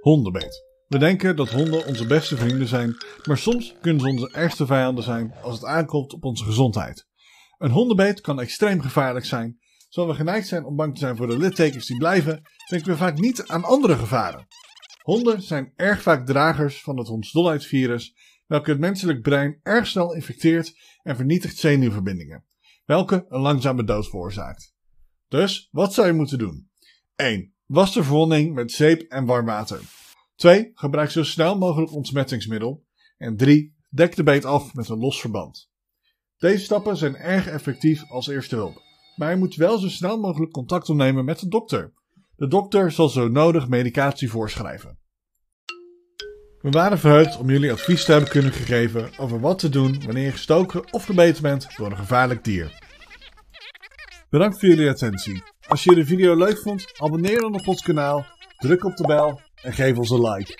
Hondenbeet. We denken dat honden onze beste vrienden zijn, maar soms kunnen ze onze ergste vijanden zijn als het aankomt op onze gezondheid. Een hondenbeet kan extreem gevaarlijk zijn. Zoals we geneigd zijn om bang te zijn voor de littekens die blijven, denken we vaak niet aan andere gevaren. Honden zijn erg vaak dragers van het hondsdolheidsvirus, welke het menselijk brein erg snel infecteert en vernietigt zenuwverbindingen, welke een langzame dood veroorzaakt. Dus, wat zou je moeten doen? 1. Was de verwonding met zeep en warm water. 2. Gebruik zo snel mogelijk ontsmettingsmiddel. En 3. Dek de beet af met een los verband. Deze stappen zijn erg effectief als eerste hulp, maar je moet wel zo snel mogelijk contact opnemen met de dokter. De dokter zal zo nodig medicatie voorschrijven. We waren verheugd om jullie advies te hebben kunnen geven over wat te doen wanneer je gestoken of gebeten bent door een gevaarlijk dier. Bedankt voor jullie attentie. Als je de video leuk vond, abonneer dan op ons kanaal, druk op de bel en geef ons een like.